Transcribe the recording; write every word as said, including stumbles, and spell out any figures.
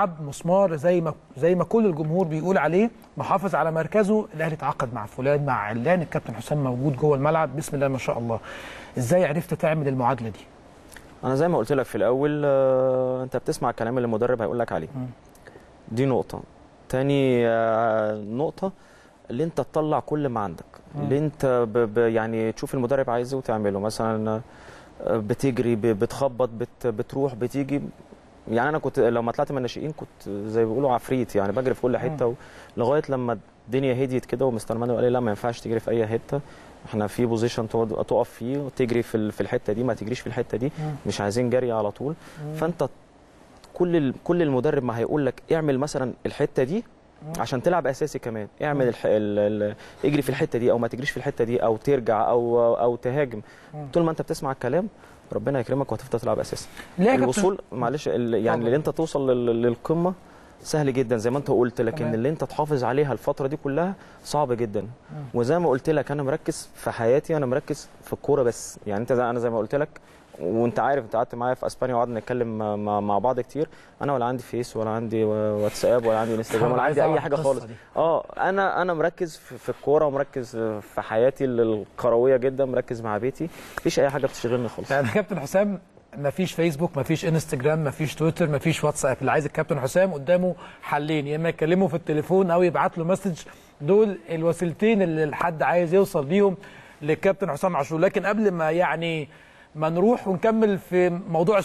مسمار زي ما زي ما كل الجمهور بيقول عليه، محافظ على مركزه. الاهلي اتعاقد مع فلان، مع علان، الكابتن حسام موجود جوه الملعب، بسم الله ما شاء الله. ازاي عرفت تعمل المعادله دي؟ انا زي ما قلت لك في الاول، آه، انت بتسمع الكلام اللي المدرب هيقول لك عليه. م. دي نقطه. تاني آه، نقطه اللي انت تطلع كل ما عندك، م. اللي انت ب ب يعني تشوف المدرب عايزه وتعمله. مثلا آه، بتجري، بتخبط، بت بتروح، بتيجي. يعني انا كنت لما طلعت من الناشئين كنت زي ما بيقولوا عفريت، يعني بجري في كل حته، لغايه لما الدنيا هديت كده ومستر مانويل قال لي لا ما ينفعش تجري في اي حته، احنا في بوزيشن تقف فيه وتجري في في الحته دي، ما تجريش في الحته دي، مش عايزين جري على طول. فانت كل كل المدرب ما هيقول لك اعمل مثلا الحته دي عشان تلعب اساسي، كمان اعمل الح... ال... ال... اجري في الحته دي او ما تجريش في الحته دي، او ترجع او او تهاجم. طول ما انت بتسمع الكلام ربنا يكرمك وهتفضل تلعب اساسي. الوصول معلش ال... يعني طبعا. اللي انت توصل لل... للقمه سهل جدا زي ما انت قلت، لكن طبعا. اللي انت تحافظ عليها الفتره دي كلها صعب جدا. مم. وزي ما قلت لك انا مركز في حياتي، انا مركز في الكوره بس. يعني انت زي... انا زي ما قلت لك وانت عارف، انت قعدت معايا في اسبانيا وقعدنا نتكلم مع بعض كتير. انا ولا عندي فيس ولا عندي واتساب ولا عندي انستجرام ولا عندي اي حاجه خالص. اه انا انا مركز في الكوره ومركز في حياتي الكرويه جدا، مركز مع بيتي، مفيش اي حاجه بتشغلني خالص. يعني كابتن حسام مفيش فيسبوك، مفيش انستجرام، مفيش تويتر، مفيش واتساب. اللي عايز الكابتن حسام قدامه حلين، يا اما يكلمه في التليفون او يبعت له مسج. دول الوسيلتين اللي الحد عايز يوصل بيهم للكابتن حسام عاشور. لكن قبل ما يعني ما نروح ونكمل في موضوع